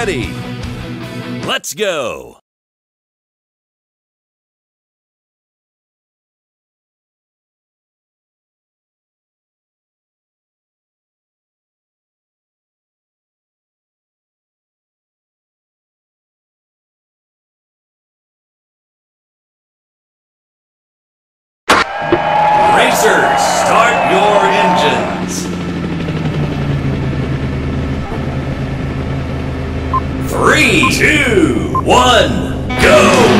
ready. Let's go. Racers, start your engines. 3, 2, 1, go!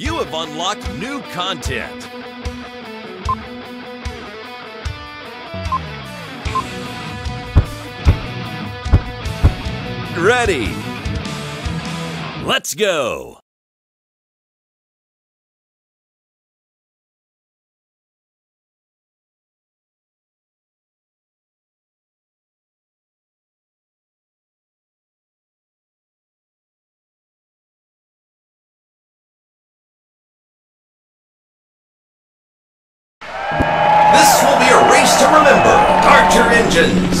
You have unlocked new content. Ready? Let's go! This will be a race to remember. Start your engines.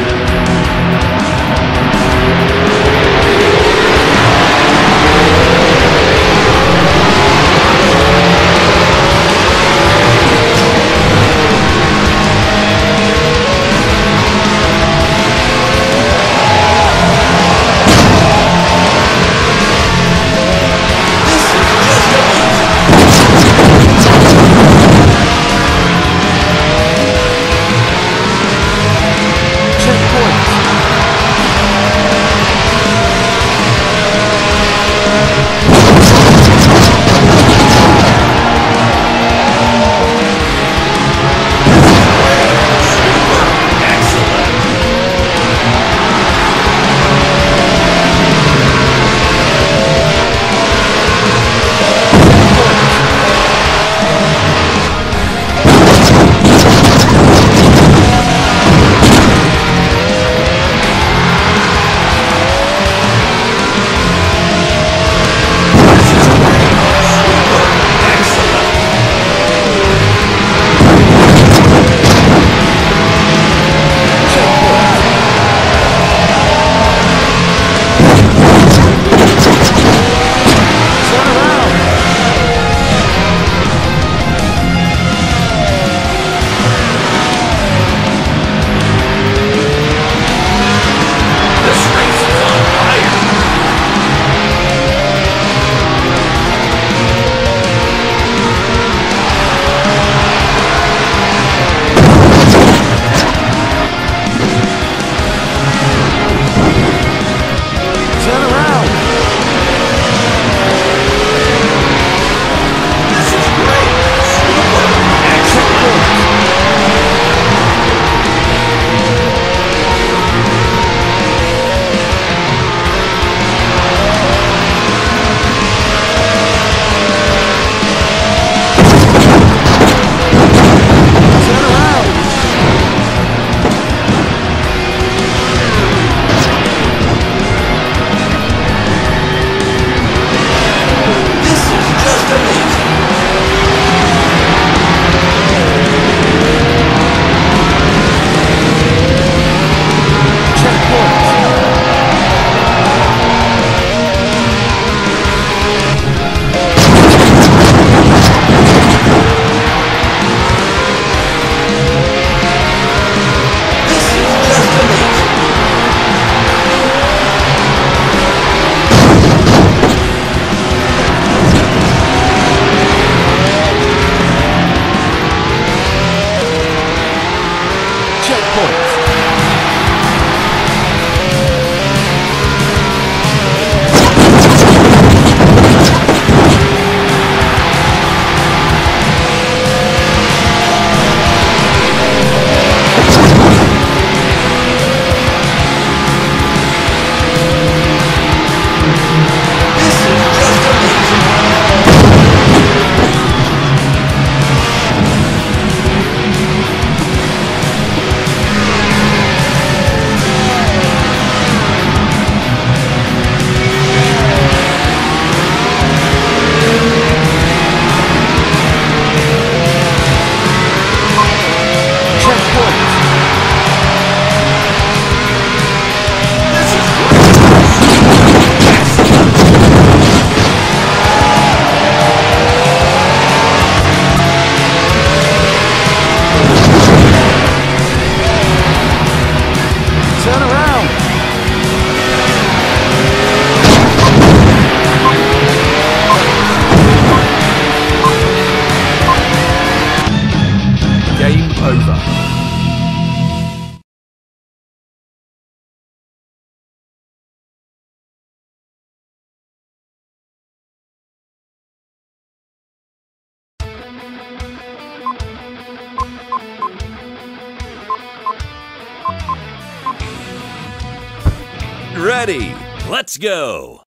ready. Let's go.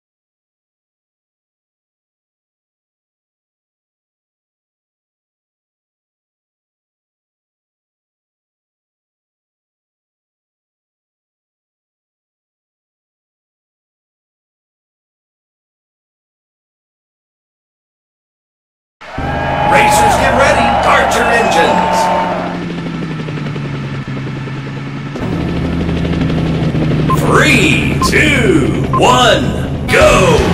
Racers, get ready. Dart your engines. Three, two, one, go!